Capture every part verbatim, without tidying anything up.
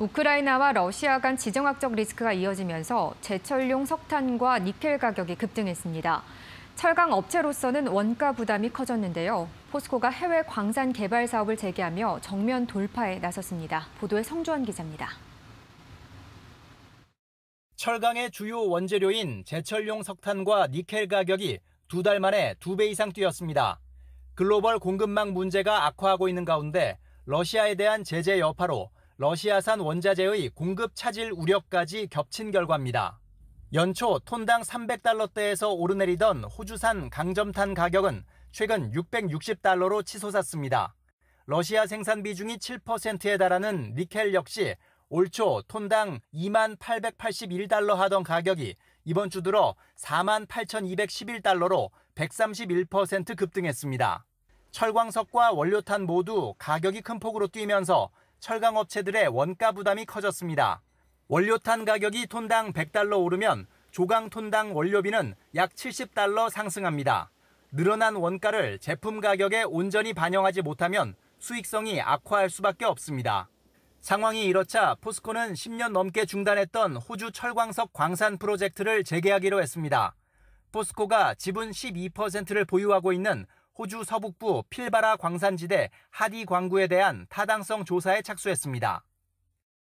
우크라이나와 러시아 간 지정학적 리스크가 이어지면서 제철용 석탄과 니켈 가격이 급등했습니다. 철강 업체로서는 원가 부담이 커졌는데요. 포스코가 해외 광산 개발 사업을 재개하며 정면 돌파에 나섰습니다. 보도에 성주원 기자입니다. 철강의 주요 원재료인 제철용 석탄과 니켈 가격이 두 달 만에 두 배 이상 뛰었습니다. 글로벌 공급망 문제가 악화하고 있는 가운데 러시아에 대한 제재 여파로 러시아산 원자재의 공급 차질 우려까지 겹친 결과입니다. 연초 톤당 삼백 달러대에서 오르내리던 호주산 강점탄 가격은 최근 육백육십 달러로 치솟았습니다. 러시아 생산 비중이 칠 퍼센트에 달하는 니켈 역시 올 초 톤당 이만 팔백팔십일 달러 하던 가격이 이번 주 들어 사만 팔천이백십일 달러로 백삼십일 퍼센트 급등했습니다. 철광석과 원료탄 모두 가격이 큰 폭으로 뛰면서 철강업체들의 원가 부담이 커졌습니다. 원료탄 가격이 톤당 백 달러 오르면 조각 톤당 원료비는 약 칠십 달러 상승합니다. 늘어난 원가를 제품 가격에 온전히 반영하지 못하면 수익성이 악화할 수밖에 없습니다. 상황이 이렇자 포스코는 십 년 넘게 중단했던 호주 철광석 광산 프로젝트를 재개하기로 했습니다. 포스코가 지분 십이 퍼센트를 보유하고 있는 호주 서북부 필바라 광산지대 하디 광구에 대한 타당성 조사에 착수했습니다.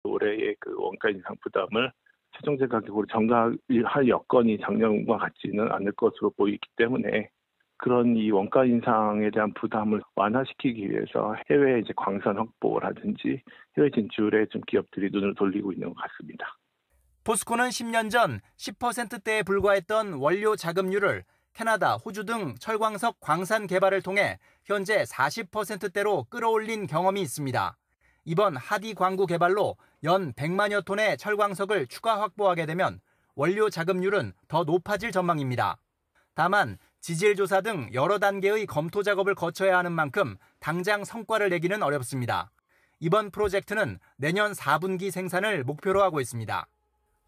올해의 그 원가 인상 부담을 최종제 가격으로 전가할 여건이 작년과 같지는 않을 것으로 보이기 때문에 그런 이 원가 인상에 대한 부담을 완화시키기 위해서 해외 이제 광산 확보라든지 해외 진출에 좀 기업들이 눈을 돌리고 있는 것 같습니다. 포스코는 십 년 전 십 퍼센트대에 불과했던 원료 자급률을 캐나다, 호주 등 철광석 광산 개발을 통해 현재 사십 퍼센트대로 끌어올린 경험이 있습니다. 이번 하디 광구 개발로 연 백만여 톤의 철광석을 추가 확보하게 되면 원료 자급률은 더 높아질 전망입니다. 다만 지질 조사 등 여러 단계의 검토 작업을 거쳐야 하는 만큼 당장 성과를 내기는 어렵습니다. 이번 프로젝트는 내년 사 분기 생산을 목표로 하고 있습니다.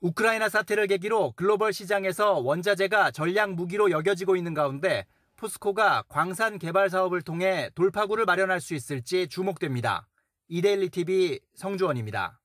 우크라이나 사태를 계기로 글로벌 시장에서 원자재가 전략 무기로 여겨지고 있는 가운데 포스코가 광산 개발 사업을 통해 돌파구를 마련할 수 있을지 주목됩니다. 이데일리티비 성주원입니다.